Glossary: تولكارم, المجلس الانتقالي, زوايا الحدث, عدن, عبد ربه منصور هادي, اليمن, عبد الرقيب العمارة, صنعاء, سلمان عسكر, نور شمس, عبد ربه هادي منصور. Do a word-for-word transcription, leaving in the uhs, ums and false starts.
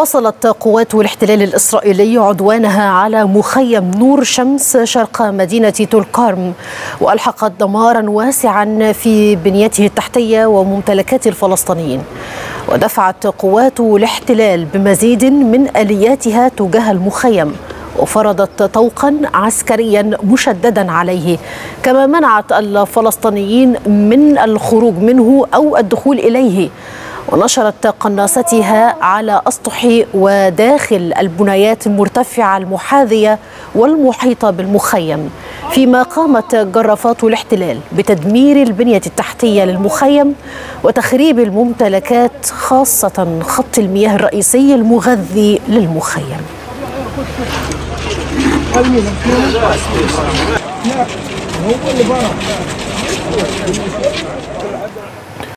واصلت قوات الاحتلال الإسرائيلي عدوانها على مخيم نور شمس شرق مدينة تولكارم، وألحقت دمارا واسعا في بنيته التحتية وممتلكات الفلسطينيين. ودفعت قوات الاحتلال بمزيد من آلياتها تجاه المخيم، وفرضت طوقا عسكريا مشددا عليه، كما منعت الفلسطينيين من الخروج منه أو الدخول إليه، ونشرت قناصتها على أسطح وداخل البنايات المرتفعة المحاذية والمحيطة بالمخيم، فيما قامت جرافات الاحتلال بتدمير البنية التحتية للمخيم وتخريب الممتلكات، خاصة خط المياه الرئيسي المغذي للمخيم.